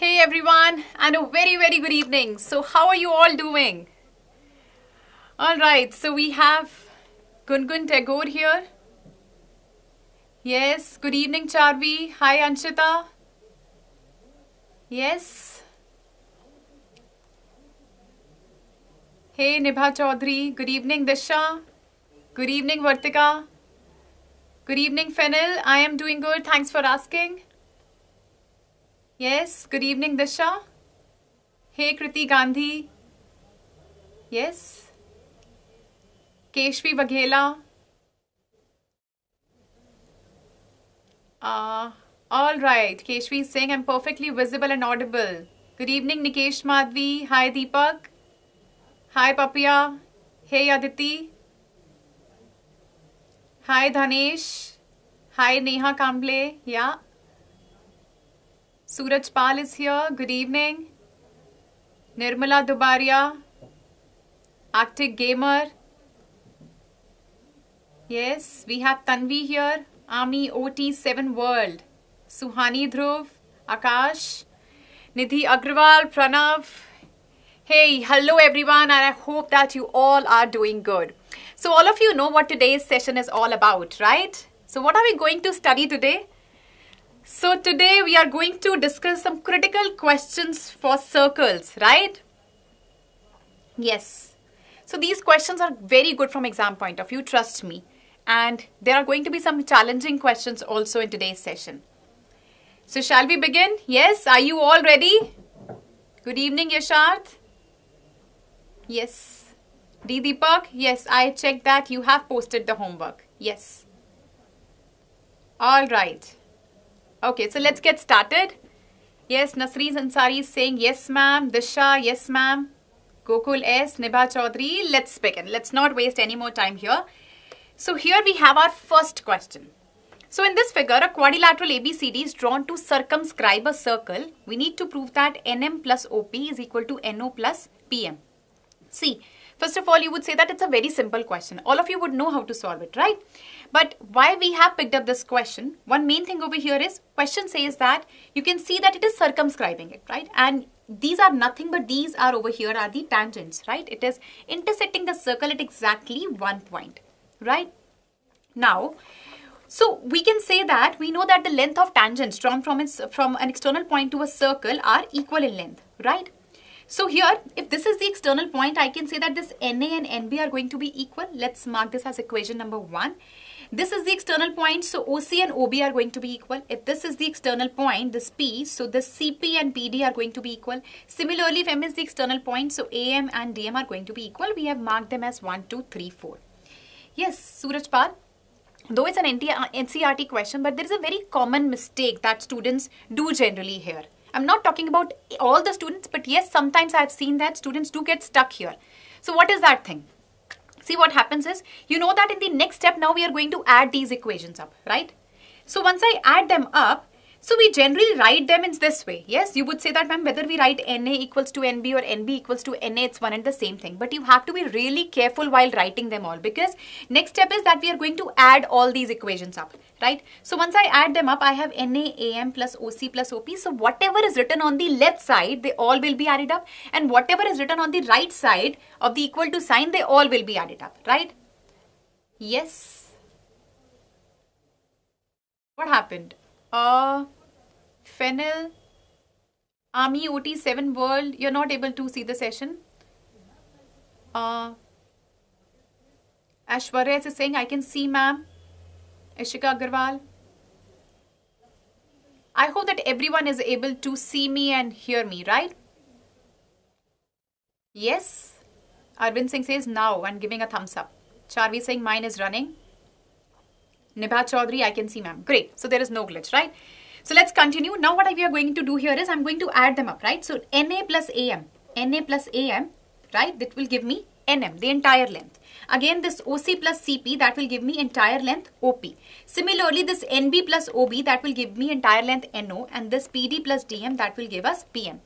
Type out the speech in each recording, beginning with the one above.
Hey everyone, and a very, very good evening. So how are you all doing? All right, so we have Gungun Tagore here. Yes, good evening Charvi. Hi Anshita. Yes. Hey Nibha Chaudhary. Good evening Disha. Good evening Vartika. Good evening Fenil. I am doing good. Thanks for asking. Yes, good evening Disha. Hey Kriti Gandhi. Yes. Keshvi Baghela. All right, Keshvi is saying I'm perfectly visible and audible. Good evening Nikesh Madhvi. Hi Deepak. Hi Papya. Hey Aditi. Hi Dhanesh. Hi Neha Kamble. Yeah. Suraj Pal is here. Good evening. Nirmala Dubaria. Arctic Gamer. Yes, we have Tanvi here. Ami OT7 World. Suhani Dhruv. Akash. Nidhi Agarwal. Pranav. Hey, hello everyone, and I hope that you all are doing good. So all of you know what today's session is all about, right? So what are we going to study today? So today we are going to discuss some critical questions for circles, right? Yes. So these questions are very good from exam point of view, trust me. And there are going to be some challenging questions also in today's session. So shall we begin? Yes, are you all ready? Good evening Yasharth. Yes. Deepak, yes, I checked that you have posted the homework. Yes. All right. Okay, so let's get started. Yes, Nasri Ansari is saying, yes ma'am. Disha, yes ma'am. Gokul S, Nibha Chaudhary. Let's begin. Let's not waste any more time here. So here we have our first question. So in this figure, a quadrilateral ABCD is drawn to circumscribe a circle. We need to prove that NM plus OP is equal to NO plus PM. See, first of all, you would say that it's a very simple question. All of you would know how to solve it, right? But why we have picked up this question, one main thing over here is, question says that you can see that it is circumscribing it, right? And these are nothing but these are over here are the tangents, right? It is intersecting the circle at exactly one point, right? Now, so we can say that we know that the length of tangents drawn from an external point to a circle are equal in length, right? So here, if this is the external point, I can say that this NA and NB are going to be equal. Let's mark this as equation number 1. This is the external point, so OC and OB are going to be equal. If this is the external point, this P, so this CP and PD are going to be equal. Similarly, if M is the external point, so AM and DM are going to be equal. We have marked them as 1, 2, 3, 4. Yes, Suraj Pal. Though it's an NCERT question, but there is a very common mistake that students do generally here. I'm not talking about all the students, but yes, sometimes I've seen that students do get stuck here. So what is that thing? See, what happens is, you know that in the next step, now we are going to add these equations up, right? So once I add them up, so we generally write them in this way. Yes, you would say that, ma'am, whether we write NA equals to NB or NB equals to NA, it's one and the same thing. But you have to be really careful while writing them all, because next step is that we are going to add all these equations up, right? So once I add them up, I have NA, AM plus OC plus OP. So whatever is written on the left side, they all will be added up. And whatever is written on the right side of the equal to sign, they all will be added up, right? Yes. What happened? Fennel, Ami OT7 World, you're not able to see the session. Ashwarya is saying, I can see ma'am. Ishika Agarwal. I hope that everyone is able to see me and hear me, right? Yes. Arvind Singh says now and giving a thumbs up. Charvi saying mine is running. Nibha Chaudhary, I can see ma'am. Great. So there is no glitch, right? So let's continue. Now what we are going to do here is I'm going to add them up, right? So NA plus AM, right? That will give me NM, the entire length. Again, this OC plus CP, that will give me entire length OP. Similarly, this NB plus OB, that will give me entire length NO, and this PD plus DM, that will give us PM.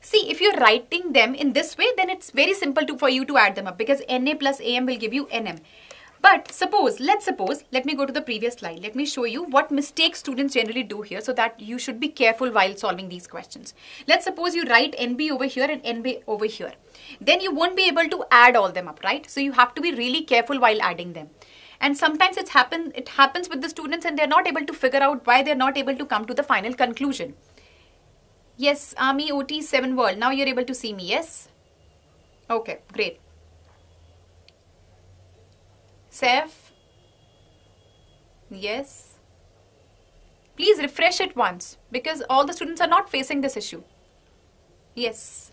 See, if you're writing them in this way, then it's very simple for you to add them up, because NA plus AM will give you NM. But let's suppose, let me go to the previous slide. Let me show you what mistakes students generally do here so that you should be careful while solving these questions. Let's suppose you write NB over here and NB over here. Then you won't be able to add all them up, right? So you have to be really careful while adding them. And sometimes it happens with the students and they're not able to figure out why they're not able to come to the final conclusion. Yes, Ami OT7 World. Now you're able to see me, yes? Okay, great. Saif? Yes? Please refresh it once because all the students are not facing this issue. Yes.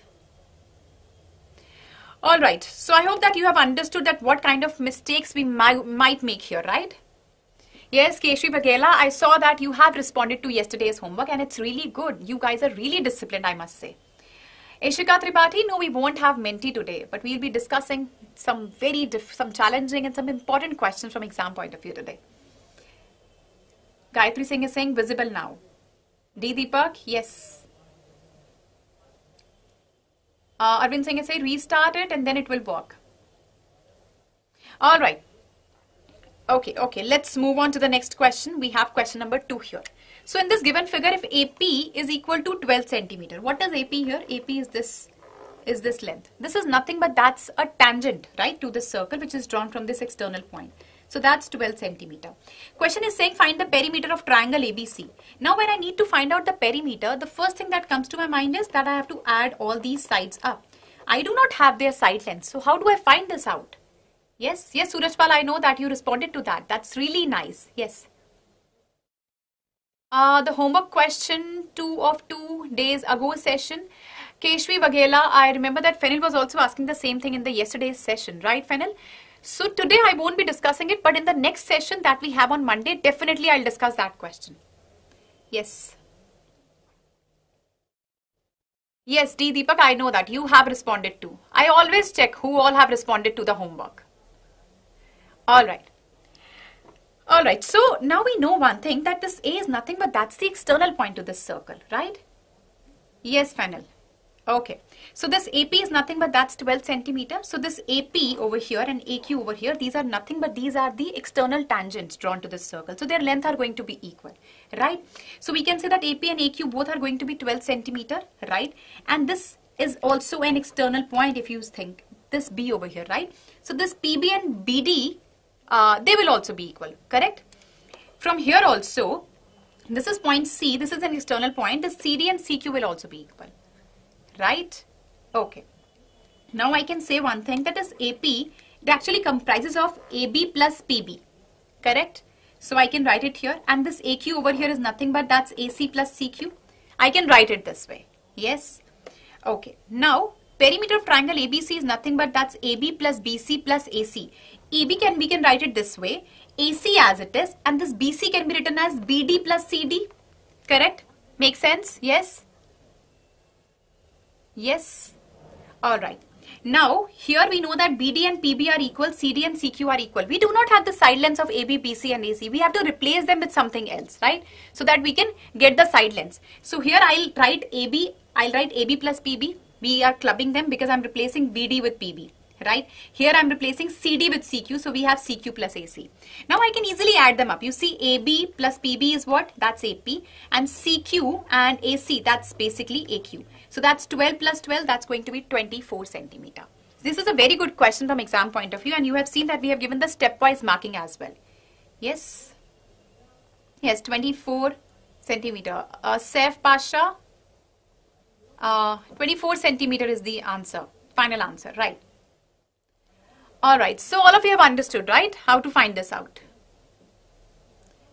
All right, so I hope that you have understood that what kind of mistakes we might make here, right? Yes, Keshvi Baghela, I saw that you have responded to yesterday's homework and it's really good. You guys are really disciplined, I must say. Ishika Tripathi, no, we won't have mentee today, but we'll be discussing some some challenging and some important questions from exam point of view today. Gayatri Singh is saying visible now. D. Deepak, yes. Arvind Singh is saying restart it and then it will work. All right. Okay. Let's move on to the next question. We have question number 2 here. So in this given figure, if AP is equal to 12 centimeter, what is AP here? AP is this length. This is nothing but that's a tangent, right, to this circle which is drawn from this external point. So that's 12 centimeter. Question is saying find the perimeter of triangle ABC. Now when I need to find out the perimeter, the first thing that comes to my mind is that I have to add all these sides up. I do not have their side lengths. So how do I find this out? Yes, Suraj Pal, I know that you responded to that. That's really nice. Yes. The homework question 2 of 2 days ago session. Keshvi Baghela, I remember that Fenil was also asking the same thing in the yesterday's session, right, Fenil? So today I won't be discussing it, but in the next session that we have on Monday, definitely I'll discuss that question. Yes, D. Deepak, I know that you have responded to. I always check who all have responded to the homework. All right. So now we know one thing, that this A is nothing but that's the external point to this circle, right? Yes, Fenil. Okay, so this AP is nothing but that's 12 centimeter. So this AP over here and AQ over here, these are nothing but these are the external tangents drawn to this circle. So their length are going to be equal, right? So we can say that AP and AQ both are going to be 12 centimeter, right? And this is also an external point if you think, this B over here, right? So this PB and BD, they will also be equal, correct? From here also, this is point C, this is an external point, the CD and CQ will also be equal. Right? Okay. Now I can say one thing, that is AP, it actually comprises of AB plus PB. Correct? So I can write it here, and this AQ over here is nothing but that's AC plus CQ. I can write it this way. Yes? Okay. Now, perimeter of triangle ABC is nothing but that's AB plus BC plus AC. AB we can write it this way, AC as it is, and this BC can be written as BD plus CD. Correct? Make sense? Yes? Yes. All right. Now, here we know that BD and PB are equal, CD and CQ are equal. We do not have the side lengths of AB, BC and AC. We have to replace them with something else, right? So that we can get the side lengths. So here I'll write AB plus PB. We are clubbing them because I'm replacing BD with PB, right? Here I'm replacing CD with CQ. So we have CQ plus AC. Now I can easily add them up. You see AB plus PB is what? That's AP. And CQ and AC, that's basically AQ. So that's 12 plus 12, that's going to be 24 centimeter. This is a very good question from exam point of view, and you have seen that we have given the stepwise marking as well. Yes, 24 centimeter. Saif Pasha, 24 centimeter is the answer, final answer, right? All right, so all of you have understood, right, how to find this out.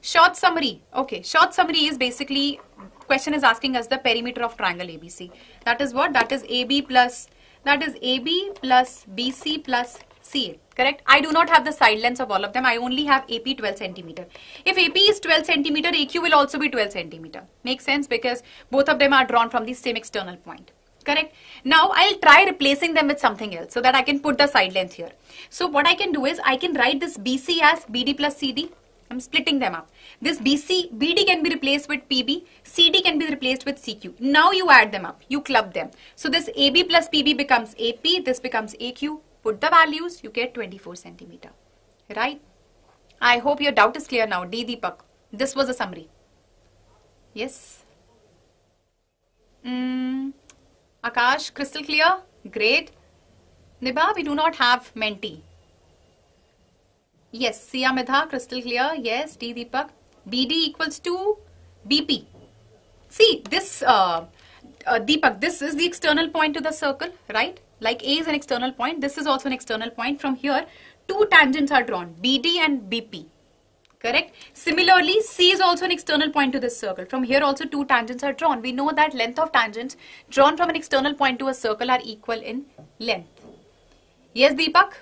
Short summary. Okay, short summary is basically, question is asking us the perimeter of triangle ABC. That is what? That is AB plus BC plus CA. Correct? I do not have the side lengths of all of them. I only have AP 12 centimeter. If AP is 12 centimeter, AQ will also be 12 centimeter. Makes sense, because both of them are drawn from the same external point. Correct? Now I'll try replacing them with something else so that I can put the side length here. So what I can do is I can write this BC as BD plus CD. I'm splitting them up. This BD can be replaced with PB, CD can be replaced with CQ. Now you add them up, you club them. So this AB plus PB becomes AP, this becomes AQ. Put the values, you get 24 centimeter. Right? I hope your doubt is clear now, Deepak. This was a summary. Yes? Akash, crystal clear? Great. Nibha, we do not have mentee. Yes, Sia Midha, crystal clear. Yes, Deepak. BD equals to BP. See, this, Deepak, this is the external point to the circle, right? Like A is an external point. This is also an external point. From here, two tangents are drawn, BD and BP. Correct? Similarly, C is also an external point to this circle. From here also two tangents are drawn. We know that length of tangents drawn from an external point to a circle are equal in length. Yes, Deepak?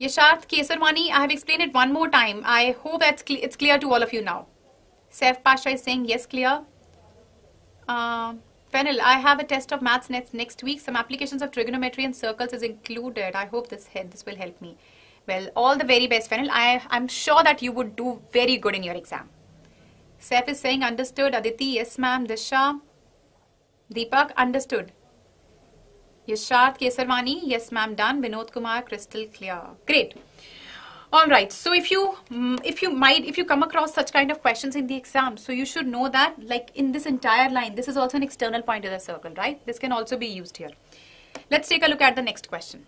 Yasharth, Kesarwani, I have explained it one more time. I hope it's clear to all of you now. Saif Pasha is saying yes, clear. Fenil, I have a test of maths next week. Some applications of trigonometry and circles is included. I hope this will help me. Well, all the very best, Fenil. I'm sure that you would do very good in your exam. Saif is saying understood. Aditi, yes ma'am. Disha, Deepak, understood. Yasharth, Kesarwani, yes ma'am, done. Vinod Kumar, crystal clear. Great. All right. So if you come across such kind of questions in the exam, so you should know that like in this entire line, this is also an external point of the circle, right? This can also be used here. Let's take a look at the next question.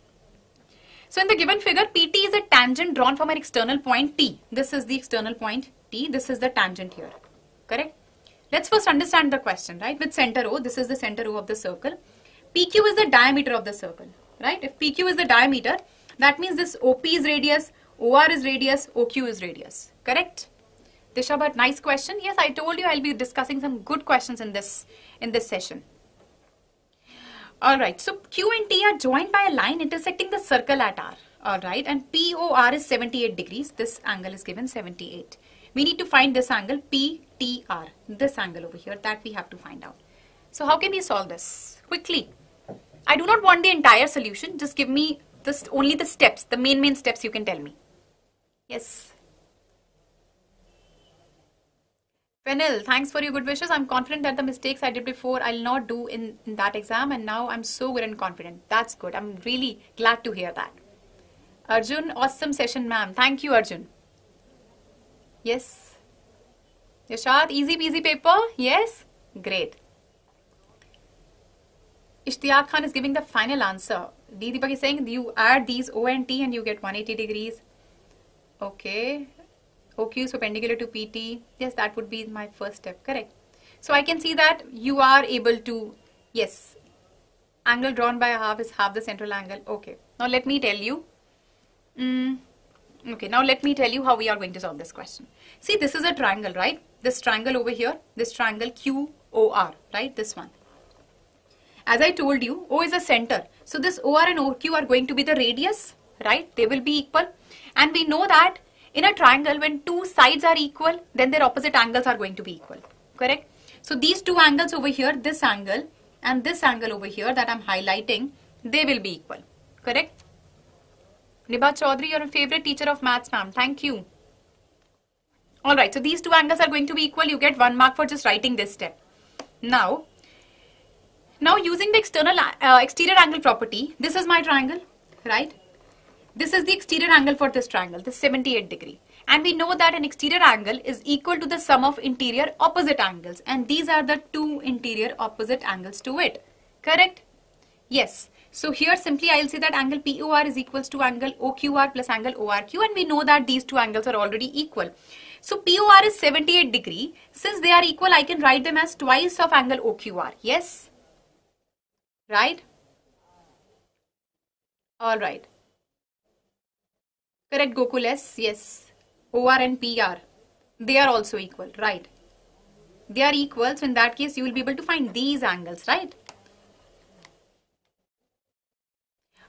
So in the given figure, PT is a tangent drawn from an external point T. This is the external point T. This is the tangent here. Correct? Let's first understand the question, right? With center O, this is the center O of the circle. PQ is the diameter of the circle, right? If PQ is the diameter, that means this OP is radius, OR is radius, OQ is radius. Correct? Disha, but nice question. Yes, I told you I'll be discussing some good questions in this session. Alright, so Q and T are joined by a line intersecting the circle at R. Alright, and POR is 78 degrees. This angle is given 78. We need to find this angle PTR. This angle over here that we have to find out. So how can we solve this? Quickly. I do not want the entire solution. Just give me just only the steps, the main steps you can tell me. Yes. Fenil, thanks for your good wishes. I'm confident that the mistakes I did before I'll not do in that exam, and now I'm so good and confident. That's good. I'm really glad to hear that. Arjun, awesome session, ma'am. Thank you, Arjun. Yes. Yasharth, easy peasy paper. Yes. Great. Ishtiaq Khan is giving the final answer. Deepak is saying you add these O and T and you get 180 degrees. Okay. OQ is perpendicular to PT. Yes, that would be my first step. Correct. So I can see that you are able to, yes, angle drawn by a half is half the central angle. Okay. Now let me tell you. Okay. Now let me tell you how we are going to solve this question. See, this is a triangle, right? This triangle over here, this triangle QOR, right? This one. As I told you, O is a center. So this OR and OQ are going to be the radius, right? They will be equal. And we know that in a triangle, when two sides are equal, then their opposite angles are going to be equal. Correct? So these two angles over here, this angle and this angle over here that I'm highlighting, they will be equal. Correct? Nibha Chaudhary, your favorite teacher of maths, ma'am. Thank you. Alright, so these two angles are going to be equal. You get 1 mark for just writing this step. Now using the exterior angle property, this is my triangle, right? This is the exterior angle for this triangle, this 78 degree. And we know that an exterior angle is equal to the sum of interior opposite angles. And these are the two interior opposite angles to it. Correct? Yes. So here simply I will say that angle POR is equals to angle OQR plus angle ORQ. And we know that these two angles are already equal. So POR is 78 degree. Since they are equal, I can write them as twice of angle OQR. Yes? Right? Alright. Correct, Gokul S. Yes. OR and PR. They are also equal, right? They are equal. So in that case, you will be able to find these angles, right?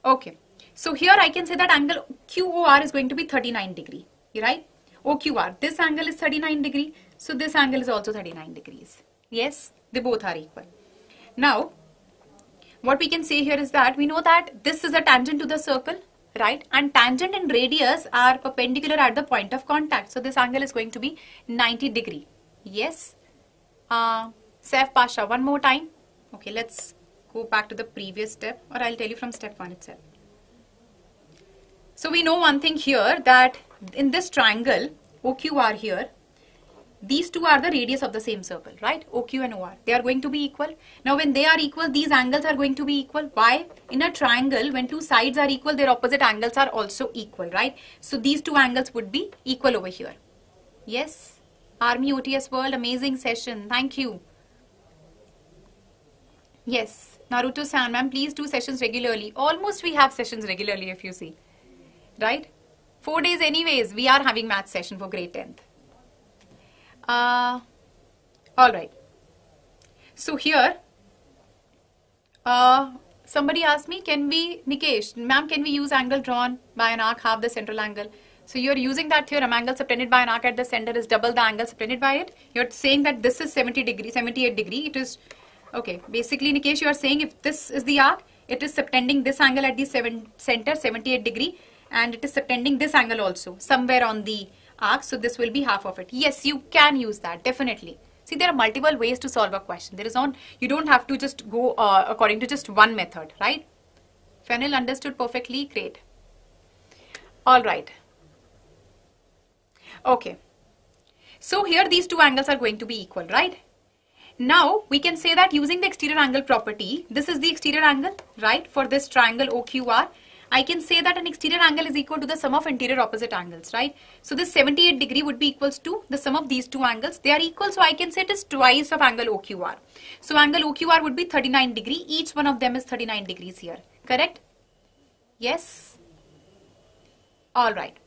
Okay. So here I can say that angle QOR is going to be 39 degree, right? OQR. This angle is 39 degree. So this angle is also 39 degrees. Yes, they both are equal. Now, what we can say here is that we know that this is a tangent to the circle. Right, and tangent and radius are perpendicular at the point of contact. So this angle is going to be 90 degree. Yes. Saif Pasha, one more time. Okay, let's go back to the previous step, or I'll tell you from step 1 itself. So we know one thing here, that in this triangle, OQR here, these two are the radius of the same circle, right? OQ and OR. They are going to be equal. Now, when they are equal, these angles are going to be equal. Why? In a triangle, when two sides are equal, their opposite angles are also equal, right? So, these two angles would be equal over here. Yes? Ami OT7 World, amazing session. Thank you. Yes. Naruto-san, ma'am, please do sessions regularly. Almost we have sessions regularly, if you see. Right? 4 days anyways, we are having math session for grade 10th. All right. So here, somebody asked me, can we, Nikesh, ma'am, can we use angle drawn by an arc half the central angle? So you're using that theorem, angle subtended by an arc at the center is double the angle subtended by it. You're saying that this is 70 degree, 78 degree. It is, okay, basically Nikesh, you are saying if this is the arc, it is subtending this angle at the center, 78 degree, and it is subtending this angle also, somewhere on the arc, so this will be half of it. Yes, you can use that, definitely. See, there are multiple ways to solve a question. There is not, you don't have to just go according to just one method, right? Fenil understood perfectly, great. All right. Okay. So here these two angles are going to be equal, right? Now we can say that using the exterior angle property, this is the exterior angle, right, for this triangle OQR. I can say that an exterior angle is equal to the sum of interior opposite angles, right? So this 78 degree would be equals to the sum of these two angles. They are equal, so I can say it is twice of angle OQR. So angle OQR would be 39 degree. Each one of them is 39 degrees here, correct? Yes? All right.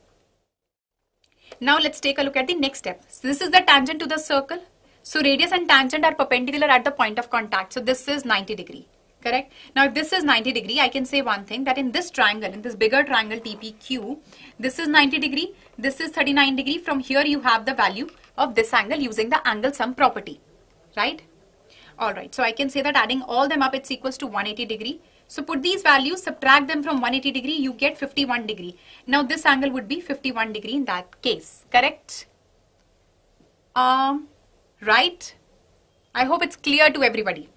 Now let's take a look at the next step. So this is the tangent to the circle. So radius and tangent are perpendicular at the point of contact. So this is 90 degree. Correct. Now, if this is 90 degree, I can say one thing, that in this triangle, in this bigger triangle TPQ, this is 90 degree, this is 39 degree. From here, you have the value of this angle using the angle sum property, right? All right. So I can say that adding all them up, it's equals to 180 degree. So put these values, subtract them from 180 degree, you get 51 degree. Now, this angle would be 51 degree in that case, correct? Right. I hope it's clear to everybody.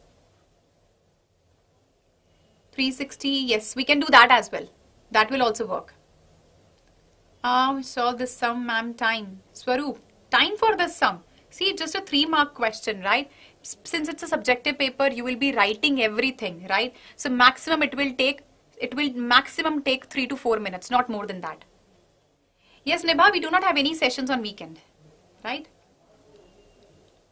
360, yes, we can do that as well. That will also work. We solve this sum, ma'am, time. Swaroop, time for this sum. See, it's just a 3-mark question, right? Since it's a subjective paper, you will be writing everything, right? So maximum it will maximum take 3 to 4 minutes, not more than that. Yes, Nibha, we do not have any sessions on weekend, right?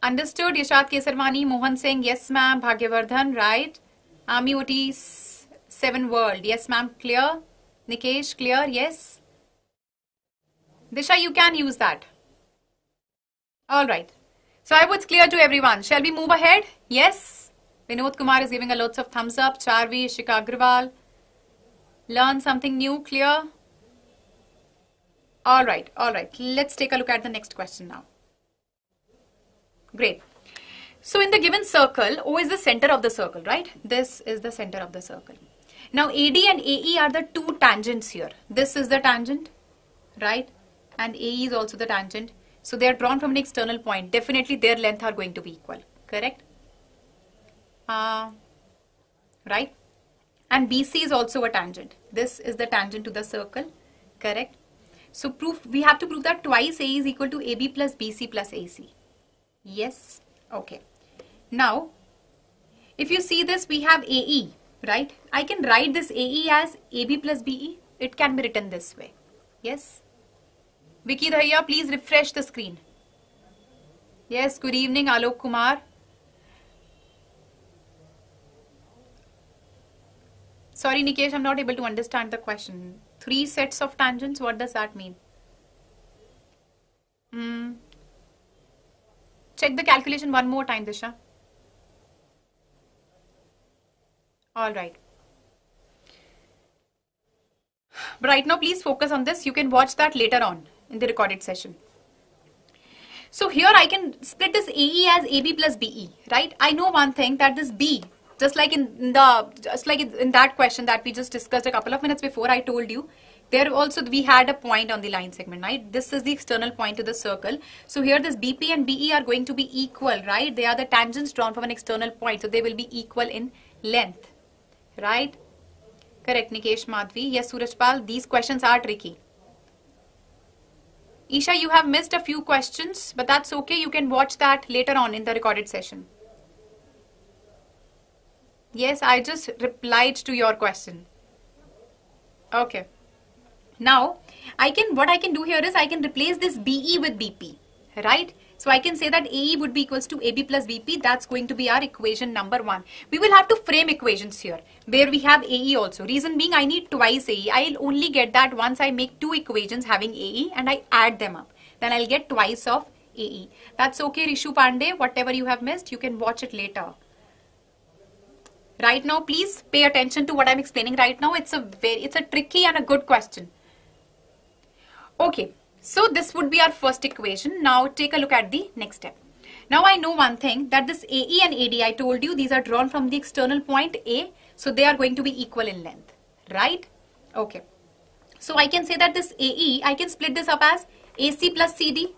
Understood, Yasharth Kesarwani, Mohan Singh, yes ma'am, Bhagyavardhan, right? Ami OT7 World. Yes, ma'am. Clear. Nikesh, clear. Yes. Disha, you can use that. All right. So I hope it's clear to everyone. Shall we move ahead? Yes. Vinod Kumar is giving a lots of thumbs up. Charvi, Ishika Agarwal. Learn something new. Clear. All right. All right. Let's take a look at the next question now. Great. So in the given circle, O is the center of the circle, right? This is the center of the circle. Now AD and AE are the two tangents here. This is the tangent, right? And AE is also the tangent. So they are drawn from an external point. Definitely their length are going to be equal, correct? Right? And BC is also a tangent. This is the tangent to the circle, correct? So proof, we have to prove that twice AE is equal to AB plus BC plus AC. Yes? Okay. Now, if you see this, we have AE, right? I can write this AE as AB plus BE. It can be written this way. Yes? Vicky Dhaiya, please refresh the screen. Yes, good evening, Alok Kumar. Sorry, Nikesh, I'm not able to understand the question. 3 sets of tangents, what does that mean? Check the calculation one more time, Disha. All right. But right now, please focus on this. You can watch that later on in the recorded session. So here I can split this AE as AB plus BE, right? I know one thing, that this B, just like in that question that we just discussed a couple of minutes before, I told you. There also we had a point on the line segment, right? This is the external point to the circle. So here this BP and BE are going to be equal, right? They are the tangents drawn from an external point. So they will be equal in length, right? Correct, Nikesh Madhvi. Yes, Suraj Pal, these questions are tricky. Isha, you have missed a few questions, but that's okay. You can watch that later on in the recorded session. Yes, I just replied to your question. Okay. Now, what I can do here is I can replace this BE with BP, right? So I can say that AE would be equals to AB plus BP. That's going to be our equation number 1. We will have to frame equations here where we have AE also. Reason being I need twice AE. I'll only get that once I make two equations having AE and I add them up. Then I'll get twice of AE. That's okay, Rishu Pandey. Whatever you have missed, you can watch it later. Right now, please pay attention to what I'm explaining right now. It's a tricky and a good question. Okay. So this would be our first equation. Now take a look at the next step. Now I know one thing, that this AE and AD, I told you, these are drawn from the external point A. So they are going to be equal in length, right? Okay. So I can say that this AE, I can split this up as AC plus CD,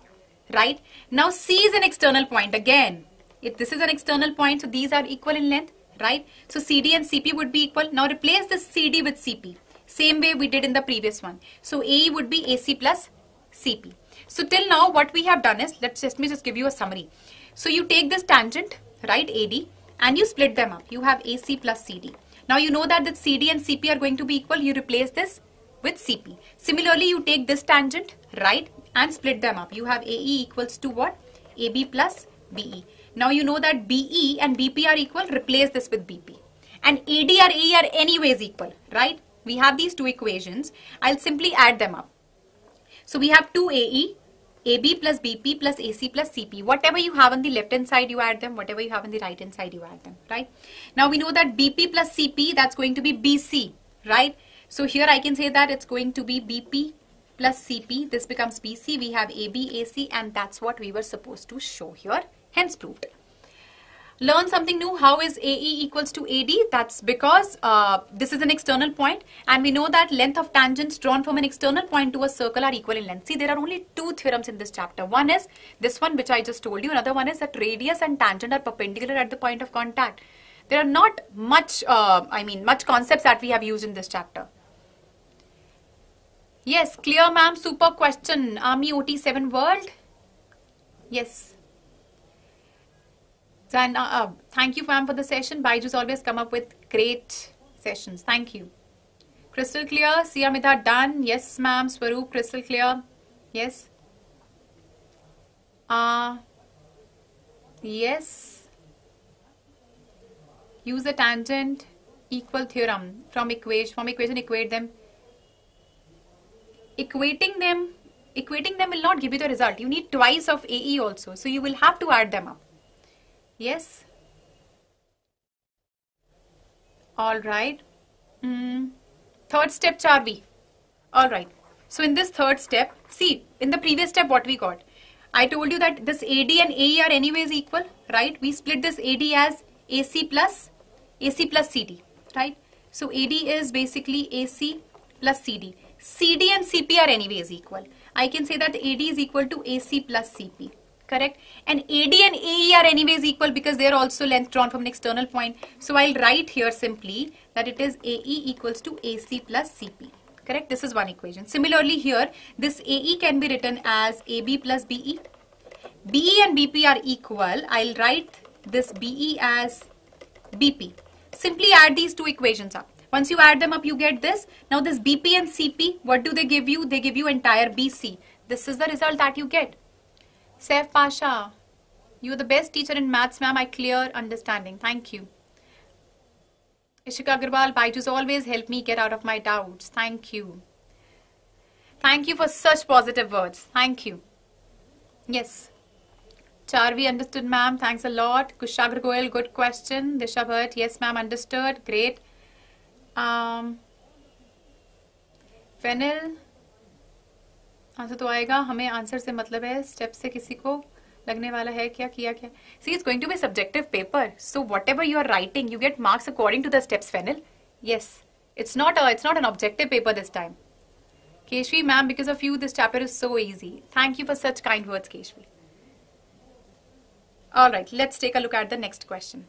right? Now C is an external point again. If this is an external point, so these are equal in length, right? So CD and CP would be equal. Now replace this CD with CP. Same way we did in the previous one. So AE would be AC plus CP. So till now what we have done is, let me just give you a summary. So you take this tangent, right, AD, and you split them up. You have AC plus CD. Now you know that the CD and CP are going to be equal. You replace this with CP. Similarly, you take this tangent, right, and split them up. You have AE equals to what? AB plus BE. Now you know that BE and BP are equal. Replace this with BP. And AD or AE are anyways equal, right? We have these two equations. I'll simply add them up. So we have 2 AE, AB plus BP plus AC plus CP. Whatever you have on the left hand side, you add them. Whatever you have on the right hand side, you add them, right? Now we know that BP plus CP, that's going to be BC, right? So here I can say that it's going to be BP plus CP. This becomes BC. We have AB, AC, and that's what we were supposed to show here. Hence proved. Learn something new. How is AE equals to AD? That's because this is an external point, and we know that length of tangents drawn from an external point to a circle are equal in length. See, there are only two theorems in this chapter. One is this one, which I just told you. Another one is that radius and tangent are perpendicular at the point of contact. There are not much, much concepts that we have used in this chapter. Yes, clear ma'am, super question. Ami OT7 World. Yes. And thank you ma'am for the session. BYJU'S always come up with great sessions. Thank you. Crystal clear. Sia Midha done. Yes ma'am. Swaroop, crystal clear. Yes. Yes. Use a tangent equal theorem. From equation equate them. Equating them will not give you the result. You need twice of AE also. So you will have to add them up. Yes. All right. Third step, Charvi. All right. So in this third step, see, in the previous step, what we got? I told you that this AD and AE are anyways equal, right? We split this AD as AC plus CD, right? So AD is basically AC plus CD. CD and CP are anyways equal. I can say that AD is equal to AC plus CP. Correct. And AD and AE are anyways equal because they are also length drawn from an external point. So I'll write here simply that it is AE equals to AC plus CP. Correct. This is one equation. Similarly here, this AE can be written as AB plus BE. BE and BP are equal. I'll write this BE as BP. Simply add these two equations up. Once you add them up, you get this. Now this BP and CP, what do they give you? They give you entire BC. This is the result that you get. Saif Pasha, you are the best teacher in maths, ma'am. I clear understanding. Thank you. Ishika Agarwal, BYJU'S always help me get out of my doubts. Thank you. Thank you for such positive words. Thank you. Yes. Charvi, understood, ma'am. Thanks a lot. Kushagar Goel, good question. Disha Bhatt, yes, ma'am, understood. Great. Fenil. Answer तो आएगा हमें answer से मतलब है step से किसी को लगने वाला है क्या किया क्या see is going to be subjective paper so whatever you are writing you get marks according to the steps Fenil yes it's not an objective paper this time Keshavi ma'am because of you this chapter is so easy thank you for such kind words Keshavi alright let's take a look at the next question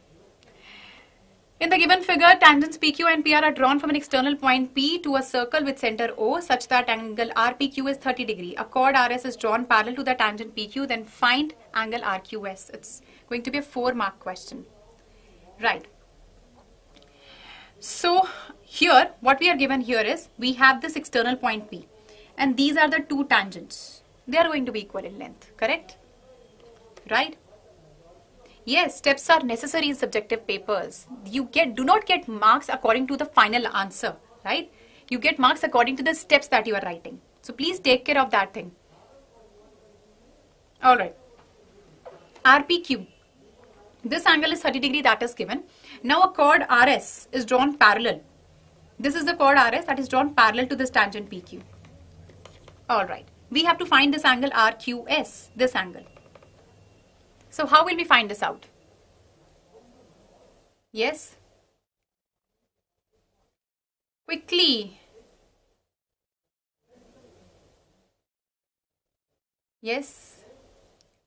In the given figure, tangents PQ and PR are drawn from an external point P to a circle with center O such that angle RPQ is 30 degree. A chord RS is drawn parallel to the tangent PQ, then find angle RQS. It's going to be a 4-mark question. Right. So here, what we are given here is, we have this external point P and these are the two tangents. They are going to be equal in length, correct? Right? Yes, steps are necessary in subjective papers. You do not get marks according to the final answer, right? You get marks according to the steps that you are writing. So please take care of that thing. All right. RPQ. This angle is 30 degree, that is given. Now a chord RS is drawn parallel. This is the chord RS that is drawn parallel to this tangent PQ. All right. We have to find this angle RQS, this angle. So how will we find this out? Yes? Quickly. Yes?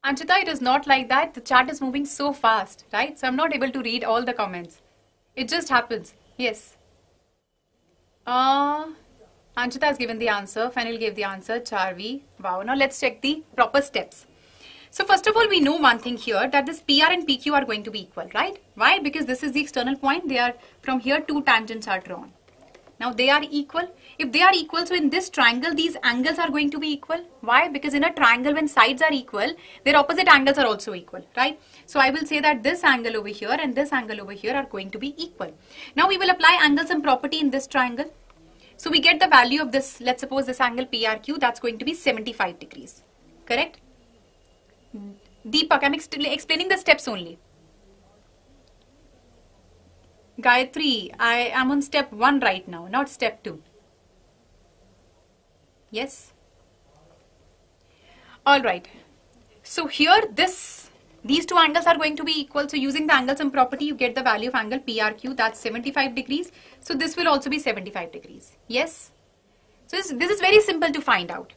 Anshita, it is not like that. The chat is moving so fast, right? So I'm not able to read all the comments. It just happens. Yes. Anshita has given the answer. Fenil gave the answer. Charvi. Wow. Now let's check the proper steps. So first of all, we know one thing here, that this PR and PQ are going to be equal, right? Why? Because this is the external point. They are from here, two tangents are drawn. Now they are equal. If they are equal, so in this triangle, these angles are going to be equal. Why? Because in a triangle, when sides are equal, their opposite angles are also equal, right? So I will say that this angle over here and this angle over here are going to be equal. Now we will apply angle sum property in this triangle. So we get the value of this. Let's suppose this angle PRQ, that's going to be 75 degrees, correct? Deepak, I'm explaining the steps only. Gayatri, I am on step 1 right now, not step 2. Yes? Alright. So here these two angles are going to be equal. So using the angle sum property, you get the value of angle PRQ, that's 75 degrees. So this will also be 75 degrees. Yes? So this is very simple to find out.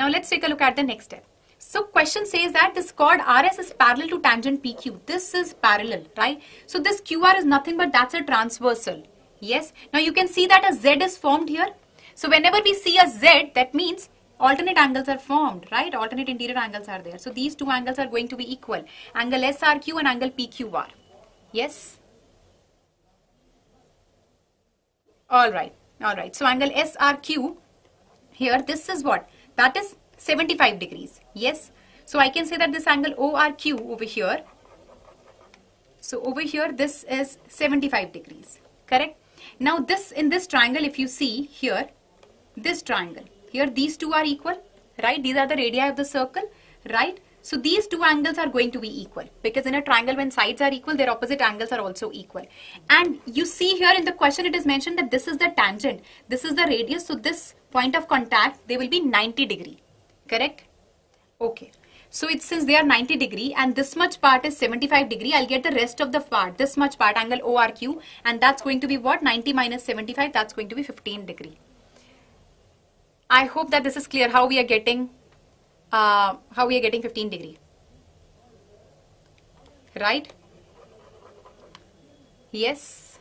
Now let's take a look at the next step. So question says that this chord RS is parallel to tangent PQ. This is parallel, right? So this QR is nothing but that's a transversal. Yes. Now you can see that a Z is formed here. So whenever we see a Z, that means alternate angles are formed, right? Alternate interior angles are there. So these two angles are going to be equal. Angle SRQ and angle PQR. Yes. All right. All right. So angle SRQ here, this is what? That is 75 degrees, yes. So I can say that this angle ORQ over here, so over here this is 75 degrees, correct? Now this, in this triangle, if you see here, this triangle, here these two are equal, right? These are the radii of the circle, right? So these two angles are going to be equal because in a triangle when sides are equal, their opposite angles are also equal. And you see here in the question, it is mentioned that this is the tangent, this is the radius, so this point of contact, they will be 90 degrees. Correct? Okay. So it's, since they are 90 degree and this much part is 75 degree, I'll get the rest of the part, this much part, angle ORQ, and that's going to be what? 90 minus 75, that's going to be 15 degree. I hope that this is clear how we are getting 15 degree. Right? Yes.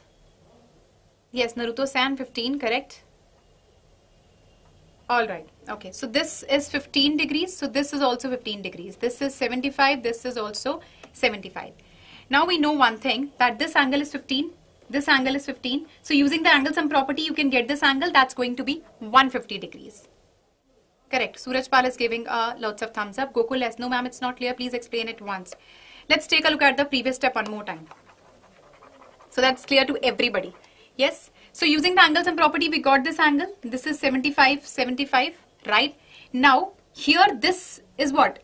Yes, Naruto-san, 15, correct? All right. Okay. So this is 15 degrees. So this is also 15 degrees. This is 75. This is also 75. Now we know one thing, that this angle is 15. This angle is 15. So using the angle sum property, you can get this angle. That's going to be 150 degrees. Correct. Suraj Pal is giving lots of thumbs up. Gokul S, no ma'am, it's not clear. Please explain it once. Let's take a look at the previous step one more time. So that's clear to everybody. Yes. So using the angle sum property, we got this angle. This is 75, 75, right? Now here this is what?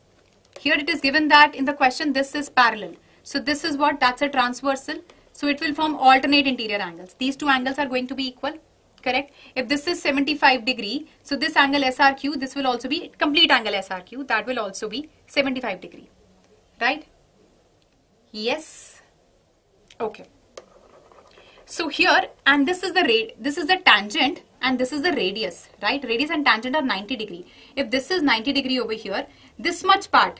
Here it is given that in the question this is parallel. So this is what? That's a transversal. So it will form alternate interior angles. These two angles are going to be equal, correct? If this is 75 degree, so this angle SRQ, this will also be complete angle SRQ. That will also be 75 degree, right? Yes. Okay. So here, and this is the tangent and this is the radius, right? Radius and tangent are 90 degree. If this is 90 degree over here, this much part,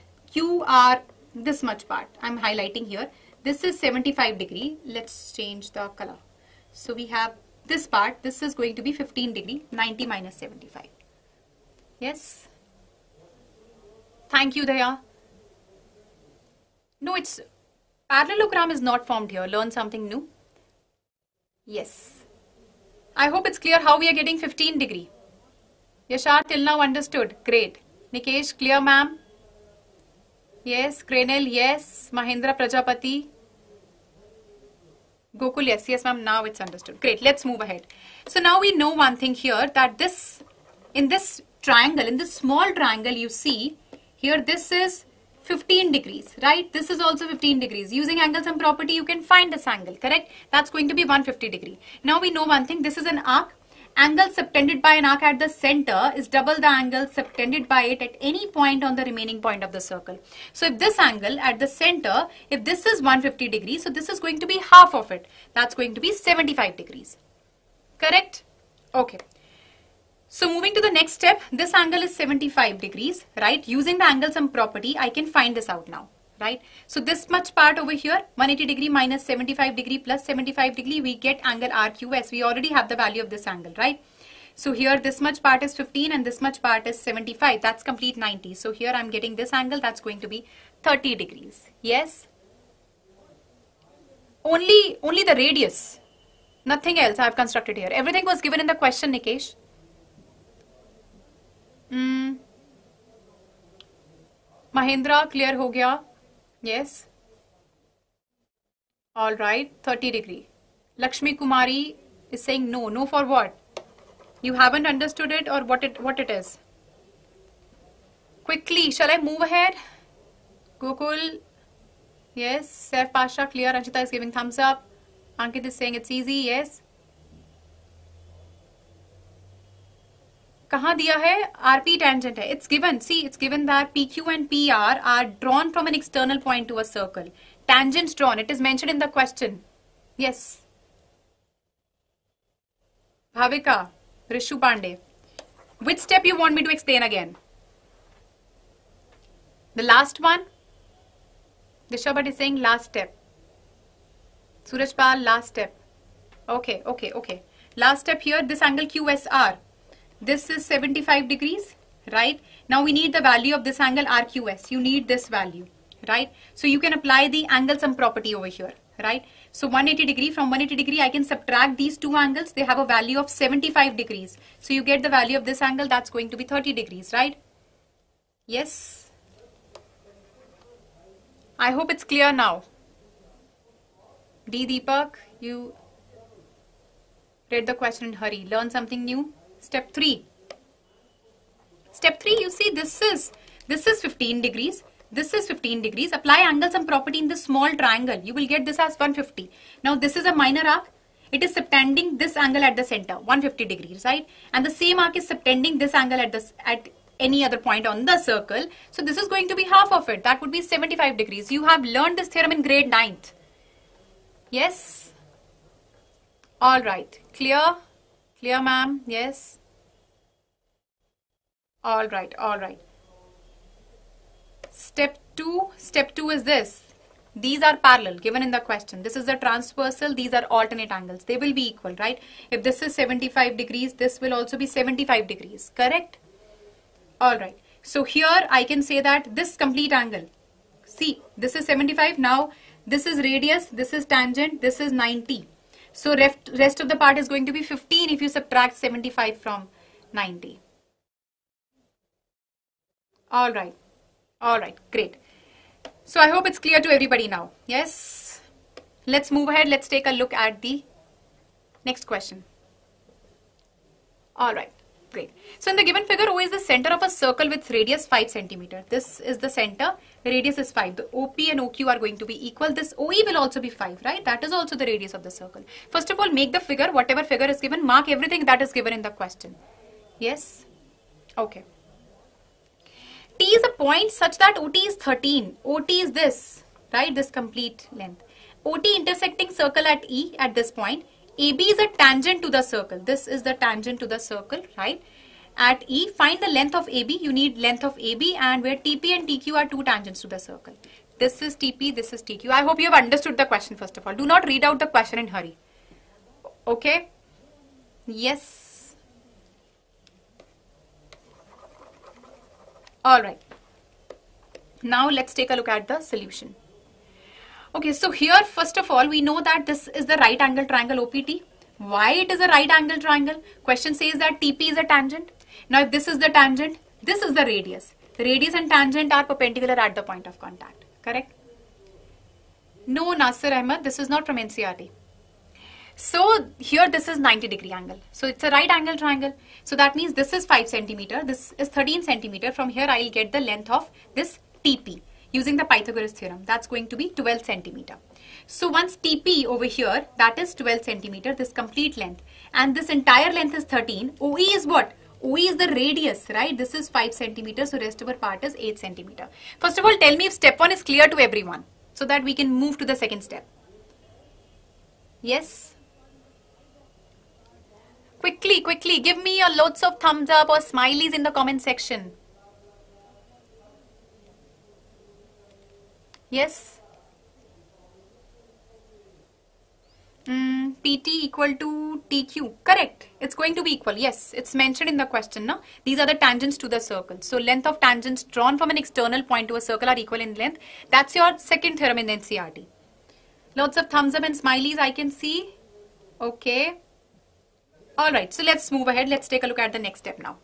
this much part, I'm highlighting here. This is 75 degree. Let's change the color. So we have this part. This is going to be 15 degree, 90 minus 75. Yes. Thank you, Daya. No, it's parallelogram is not formed here. Learn something new. Yes. I hope it's clear how we are getting 15 degree. Yasharth till now understood. Great. Nikesh, clear ma'am? Yes. Krenel, yes. Mahendra Prajapati. Gokul, yes. Yes ma'am, now it's understood. Great. Let's move ahead. So now we know one thing here that this, in this triangle, in this small triangle you see, here this is 15 degrees, right? This is also 15 degrees. Using angle sum property, you can find this angle, correct? That's going to be 150 degree. Now we know one thing, this is an arc. Angle subtended by an arc at the center is double the angle subtended by it at any point on the remaining point of the circle. So if this angle at the center, if this is 150 degrees, so this is going to be half of it. That's going to be 75 degrees. Correct? Okay. So moving to the next step, this angle is 75 degrees, right? Using the angle sum property, I can find this out now, right? So this much part over here, 180 degree minus 75 degree plus 75 degree, we get angle RQS. We already have the value of this angle, right? So here this much part is 15 and this much part is 75. That's complete 90. So here I'm getting this angle. That's going to be 30 degrees. Yes. Only the radius. Nothing else I've constructed here. Everything was given in the question, Nikesh. Mahendra, clear ho gaya? Yes. All right. 30 degree. Lakshmi Kumari is saying no. No for what? You haven't understood it or what it is? Quickly, shall I move ahead? Gokul. Yes. Saif Pasha, clear. Anshita is giving thumbs up. Ankit is saying it's easy. Yes. Kahan diya hai? RP tangent hai. It's given. See, it's given that PQ and PR are drawn from an external point to a circle. Tangents drawn. It is mentioned in the question. Yes. Bhavika, Rishu Pandey. Which step you want me to explain again? The last one? Disha Bhatt is saying last step. Suraj Pal, last step. Okay, okay, okay. Last step here, this angle QSR. This is 75 degrees, right? Now we need the value of this angle RQS. You need this value, right? So you can apply the angle sum property over here, right? So 180 degree, from 180 degree, I can subtract these two angles. They have a value of 75 degrees. So you get the value of this angle. That's going to be 30 degrees, right? Yes. I hope it's clear now. D. Deepak, you read the question in a hurry. Learn something new. Step 3. Step 3, you see this is 15 degrees. This is 15 degrees. Apply angle sum property in this small triangle. You will get this as 150. Now this is a minor arc. It is subtending this angle at the center, 150 degrees, right? And the same arc is subtending this angle at any other point on the circle. So this is going to be half of it. That would be 75 degrees. You have learned this theorem in grade 9th. Yes. All right. Clear? Clear, ma'am? Yes. All right. All right. Step 2. Step 2 is this. These are parallel given in the question. This is the transversal. These are alternate angles. They will be equal, right? If this is 75 degrees, this will also be 75 degrees. Correct? All right. So here I can say that this complete angle. See, this is 75. Now this is radius. This is tangent. This is 90. So rest of the part is going to be 15 if you subtract 75 from 90. Alright. Alright. Great. So I hope it's clear to everybody now. Yes. Let's move ahead. Let's take a look at the next question. Alright. Great. So in the given figure, O is the center of a circle with radius 5 centimeter. This is the center. Radius is 5. The OP and OQ are going to be equal. This OE will also be 5, right? That is also the radius of the circle. First of all, make the figure. Whatever figure is given, mark everything that is given in the question. Yes? Okay. T is a point such that OT is 13. OT is this, right? This complete length. OT intersecting circle at E at this point. AB is a tangent to the circle. This is the tangent to the circle, right? At E, find the length of AB. You need length of AB, and where TP and TQ are two tangents to the circle. This is TP, this is TQ. I hope you have understood the question first of all. Do not read out the question in hurry. Okay? Yes. Alright. Now let's take a look at the solution. Okay, so here first of all we know that this is the right angle triangle OPT. Why it is a right angle triangle? Question says that TP is a tangent. Now if this is the tangent, this is the radius. The radius and tangent are perpendicular at the point of contact. Correct? No, Nasir Ahmed, this is not from NCERT. So here this is 90 degree angle. So it's a right angle triangle. So that means this is 5 centimeter. This is 13 centimeter. From here I will get the length of this TP using the Pythagoras theorem. That's going to be 12 centimeter. So once TP over here, that is 12 centimeter, this complete length. And this entire length is 13. OE is what? OE is the radius, right? This is 5 centimeters, so rest of our part is 8 centimeter. First of all, tell me if step 1 is clear to everyone so that we can move to the second step. Yes? Quickly, quickly, give me your loads of thumbs up or smileys in the comment section. Yes? PT equal to TQ. Correct. It's going to be equal. Yes, it's mentioned in the question. No? These are the tangents to the circle. So length of tangents drawn from an external point to a circle are equal in length. That's your second theorem in NCERT. Lots of thumbs up and smileys I can see. Okay. Alright, so let's move ahead. Let's take a look at the next step now.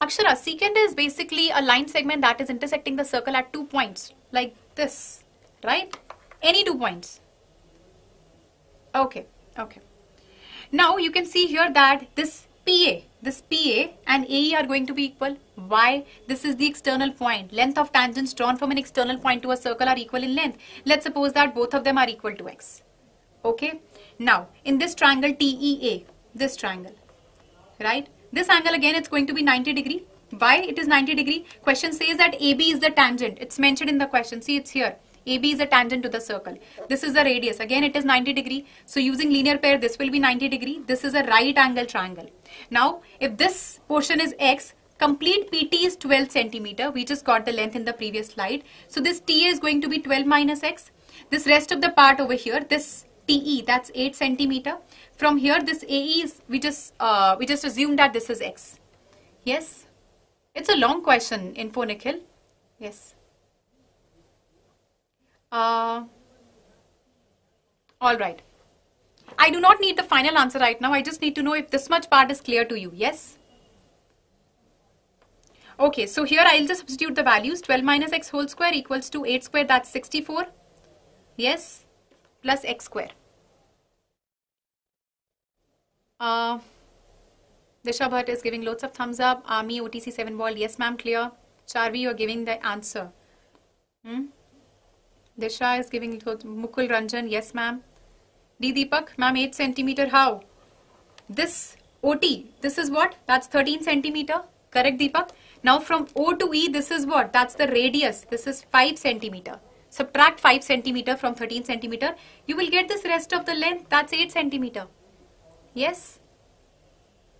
Akshara, secant is basically a line segment that is intersecting the circle at 2 points. Like this. Right? Any 2 points. Okay, okay. Now you can see here that this PA and AE are going to be equal. Why? This is the external point. Length of tangents drawn from an external point to a circle are equal in length. Let's suppose that both of them are equal to X. Okay. Now, in this triangle TEA, this triangle, right? This angle again, it's going to be 90 degree. Why it is 90 degree? Question says that AB is the tangent. It's mentioned in the question. See, it's here. AB is a tangent to the circle. This is the radius. Again, it is 90 degree. So using linear pair, this will be 90 degree. This is a right angle triangle. Now, if this portion is X, complete PT is 12 centimeter. We just got the length in the previous slide. So this TA is going to be 12 minus X. This rest of the part over here, this TE, that's 8 centimeter. From here, this AE is, we just assume that this is X. Yes? It's a long question, Info Nikhil. Yes. Alright. I do not need the final answer right now. I just need to know if this much part is clear to you. Yes? Okay, so here I will just substitute the values. 12 minus x whole square equals to 8 square, that's 64. Yes? Plus x square. Disha Bhatt is giving loads of thumbs up. Ami OT7 World. Yes ma'am, clear. Charvi, you are giving the answer. Disha is giving Mukul Ranjan. Yes, ma'am. D. Deepak, ma'am, 8 centimeter. How? This OT, this is what? That's 13 centimeter. Correct, Deepak? Now from O to E, this is what? That's the radius. This is 5 centimeter. Subtract 5 centimeter from 13 centimeter. You will get this rest of the length. That's 8 centimeter. Yes?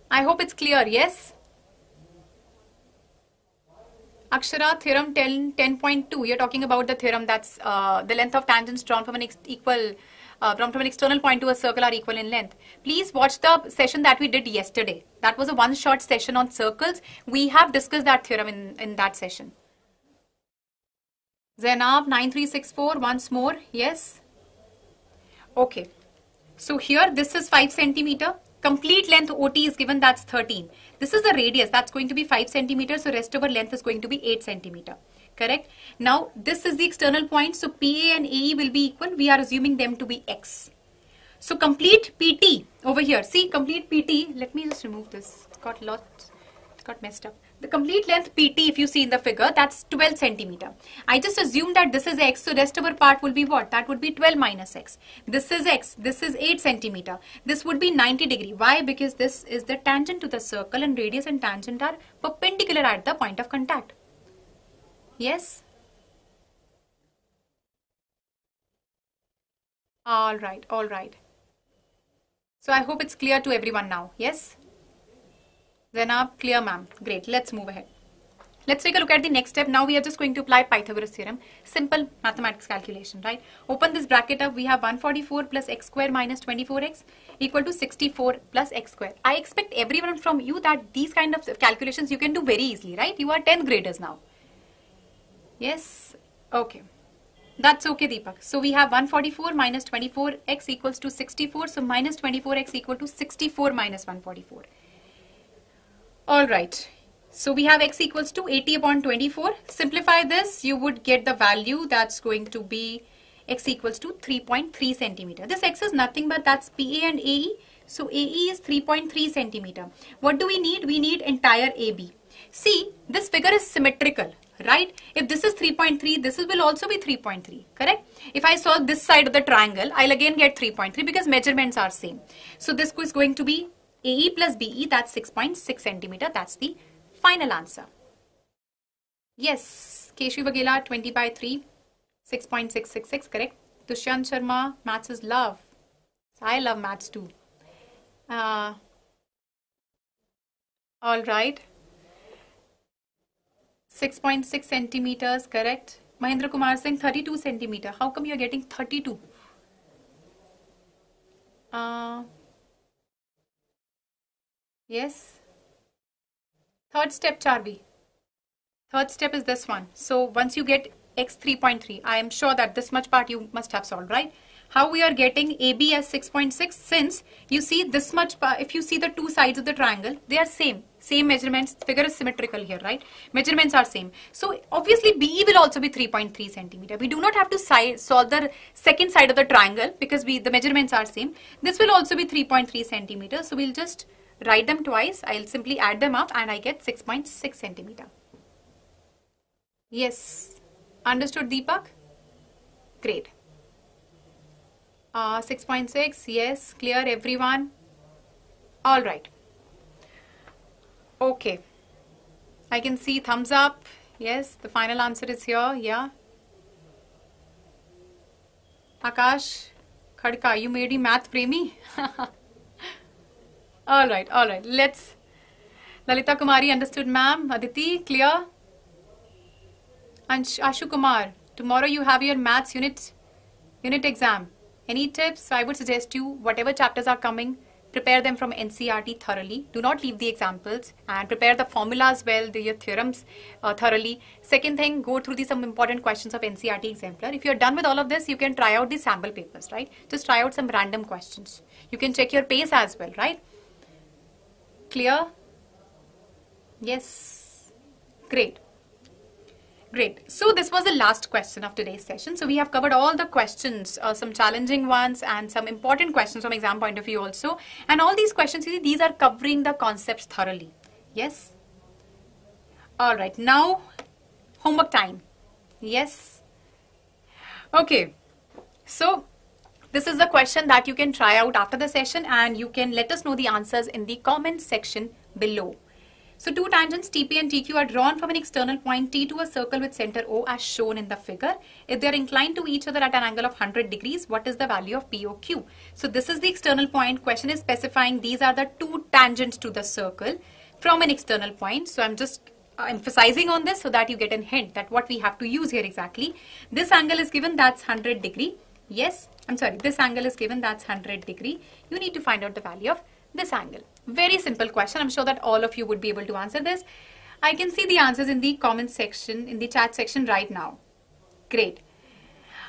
I hope it's clear. Yes? Akshara, theorem 10.2, you're talking about the theorem that's the length of tangents drawn from an external point to a circle are equal in length. Please watch the session that we did yesterday. That was a one-shot session on circles. We have discussed that theorem in that session. Zainab, 9364, once more. Yes. Okay. So here, this is 5 centimeter. Complete length OT is given, that's 13. This is the radius, that's going to be 5 centimeters, so rest of our length is going to be 8 centimeter. Correct? Now, this is the external point, so PA and AE will be equal. We are assuming them to be X. So, complete PT over here. See, complete PT, let me just remove this. It's got lots, it's got messed up. The complete length PT, if you see in the figure, that's 12 centimeter. I just assume that this is X, so rest of our part will be what? That would be 12 minus X. This is 8 centimeter. This would be 90 degree. Why? Because this is the tangent to the circle and radius and tangent are perpendicular at the point of contact. Yes? Alright, alright. So I hope it's clear to everyone now. Yes? Zainab, clear ma'am. Great. Let's move ahead. Let's take a look at the next step. Now we are just going to apply Pythagoras theorem. Simple mathematics calculation, right? Open this bracket up. We have 144 plus x square minus 24x equal to 64 plus x square. I expect everyone from you that these kind of calculations you can do very easily, right? You are 10th graders now. Yes? Okay. That's okay, Deepak. So we have 144 minus 24x equals to 64. So minus 24x equal to 64 minus 144. Alright. So we have x equals to 80 upon 24. Simplify this. You would get the value that's going to be x equals to 3.3 centimeter. This x is nothing but that's PA and AE. So AE is 3.3 centimeter. What do we need? We need entire AB. See, this figure is symmetrical. Right? If this is 3.3, this will also be 3.3, correct? If I solve this side of the triangle, I'll again get 3.3 because measurements are same. So this is going to be AE plus BE, that's 6.6 centimeter. That's the final answer. Yes, Keshvi Baghela, 20 by 3, 6.666, correct? Dushyant Sharma, maths is love. I love maths too. All right. 6.6 centimeters, correct? Mahendra Kumar Singh, 32 centimeter. How come you are getting 32? Yes. Third step, Charvi. Third step is this one. So once you get x 3.3, I am sure that this much part you must have solved, right? How we are getting AB as 6.6, since you see this much part, if you see the two sides of the triangle, they are same. Same measurements, figure is symmetrical here, right? Measurements are same. So obviously BE will also be 3.3 centimeter. We do not have to solve the second side of the triangle because the measurements are same. This will also be 3.3 centimeter. So we'll just write them twice. I'll simply add them up and I get 6.6 centimeter. Yes. Understood, Deepak? Great. 6.6. Yes. Clear, everyone? All right. Okay, I can see thumbs up. Yes, the final answer is here. Yeah. Akash Khadka, you made me math premi. Alright, alright. Let's. Lalita Kumari, understood, ma'am. Aditi, clear. And Ashu Kumar, tomorrow you have your maths unit exam. Any tips? I would suggest you, whatever chapters are coming, prepare them from NCERT thoroughly. Do not leave the examples and prepare the formulas well, do your theorems thoroughly. Second thing, go through some important questions of NCERT exemplar. If you're done with all of this, you can try out the sample papers, right? Just try out some random questions. You can check your pace as well, right? Clear? Yes. Great. Great. So this was the last question of today's session. So we have covered all the questions, some challenging ones and some important questions from exam point of view also. And all these questions, you see, these are covering the concepts thoroughly. Yes. All right. Now, homework time. Yes. Okay. So this is the question that you can try out after the session and you can let us know the answers in the comment section below. So two tangents TP and TQ are drawn from an external point T to a circle with center O as shown in the figure. If they are inclined to each other at an angle of 100 degrees, what is the value of POQ? So this is the external point. Question is specifying these are the two tangents to the circle from an external point. So I'm just emphasizing on this so that you get a hint that what we have to use here exactly. This angle is given, that's 100 degree. Yes, I'm sorry, this angle is given, that's 100 degree. You need to find out the value of this angle. Very simple question. I'm sure that all of you would be able to answer this. I can see the answers in the comment section, in the chat section right now. Great.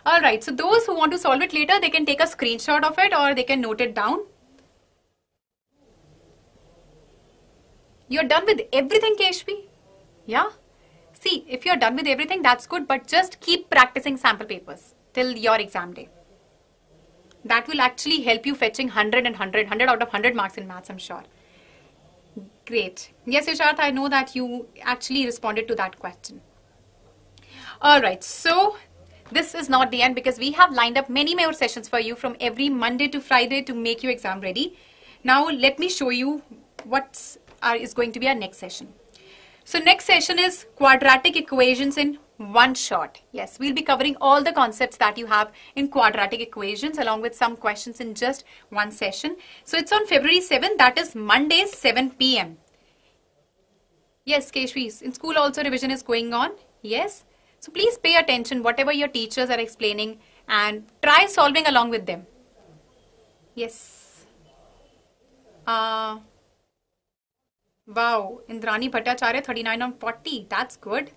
All right. So those who want to solve it later, they can take a screenshot of it or they can note it down. You're done with everything, Keshvi? Yeah. See, if you're done with everything, that's good. But just keep practicing sample papers till your exam day. That will actually help you fetching 100 and 100, 100 out of 100 marks in maths, I'm sure. Great. Yes, Yasharth, I know that you actually responded to that question. All right. So this is not the end because we have lined up many more sessions for you from every Monday to Friday to make you exam ready. Now, let me show you what is going to be our next session. So next session is quadratic equations in one shot. Yes, we'll be covering all the concepts that you have in quadratic equations along with some questions in just one session. So it's on February 7th, that is Monday, 7 p.m. Yes, Keshvi, in school also revision is going on. Yes. So please pay attention whatever your teachers are explaining and try solving along with them. Yes. Wow, Indrani Bhattacharya 39 on 40. That's good.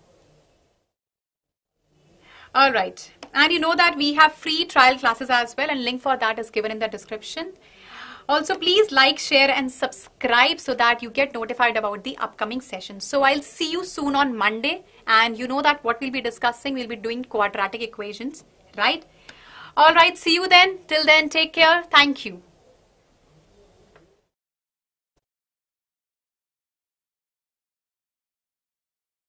All right. And you know that we have free trial classes as well, and link for that is given in the description. Also, please like, share and subscribe so that you get notified about the upcoming session. So I'll see you soon on Monday, and you know that what we'll be discussing, we'll be doing quadratic equations, right? All right, see you then. Till then, take care. Thank you.